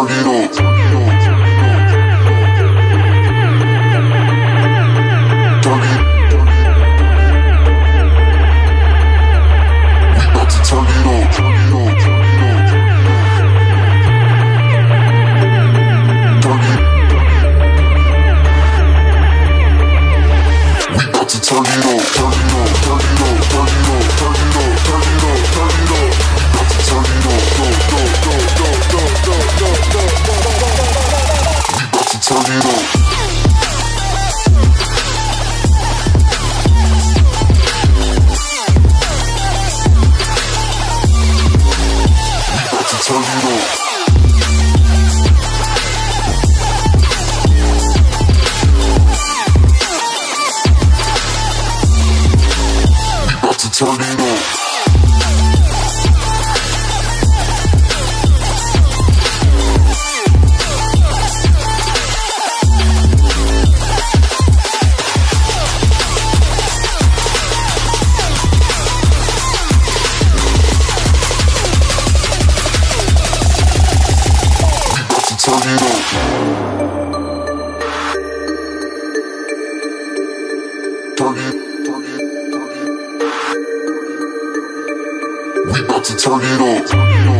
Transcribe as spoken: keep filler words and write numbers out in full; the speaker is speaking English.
turn it up. Turn it up. Turn it up, turn it up, turn it up, turn it up, turn it up, turn it up, turn it up. Got to turn it up, go, go, go, go, go, go, go, go, go, go. We got to turn it up. We got to turn it up. Turn it up. We got to turn it up. Turn it up. We 'bout to turn it up.